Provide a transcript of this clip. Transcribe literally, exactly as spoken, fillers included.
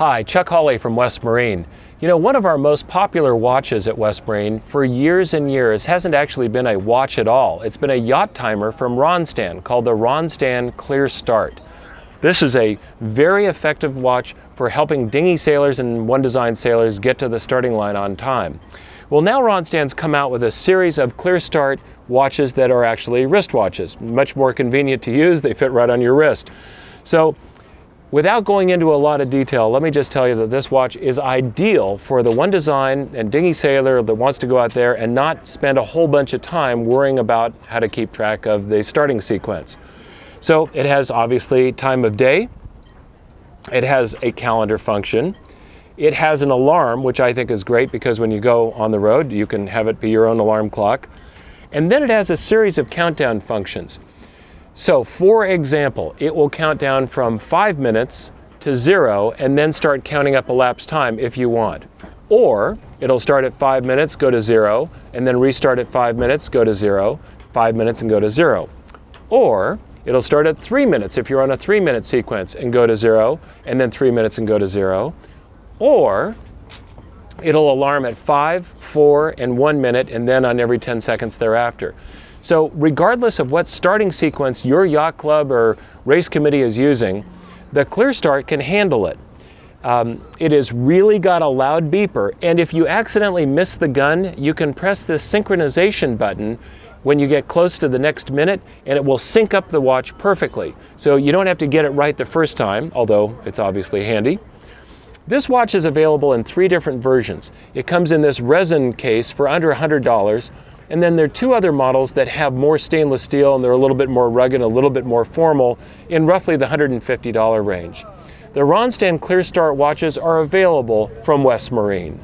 Hi, Chuck Hawley from West Marine. You know, one of our most popular watches at West Marine for years and years hasn't actually been a watch at all. It's been a yacht timer from Ronstan called the Ronstan Clear Start. This is a very effective watch for helping dinghy sailors and One Design sailors get to the starting line on time. Well, now Ronstan's come out with a series of Clear Start watches that are actually wristwatches. Much more convenient to use, they fit right on your wrist. So, without going into a lot of detail, let me just tell you that this watch is ideal for the One Design and dinghy sailor that wants to go out there and not spend a whole bunch of time worrying about how to keep track of the starting sequence. So it has obviously time of day, it has a calendar function, it has an alarm, which I think is great because when you go on the road you can have it be your own alarm clock, and then it has a series of countdown functions. So, for example, it will count down from five minutes to zero and then start counting up elapsed time if you want. Or, it'll start at five minutes, go to zero, and then restart at five minutes, go to zero, five minutes and go to zero. Or, it'll start at three minutes if you're on a three minute sequence and go to zero, and then three minutes and go to zero. Or, it'll alarm at five, four, and one minute, and then on every ten seconds thereafter. So regardless of what starting sequence your yacht club or race committee is using, the Clear Start can handle it. Um, it has really got a loud beeper, and if you accidentally miss the gun, you can press this synchronization button when you get close to the next minute, and it will sync up the watch perfectly. So you don't have to get it right the first time, although it's obviously handy. This watch is available in three different versions. It comes in this resin case for under one hundred dollars. And then there are two other models that have more stainless steel and they're a little bit more rugged, a little bit more formal, in roughly the one hundred fifty dollar range. The Ronstan Clear Start watches are available from West Marine.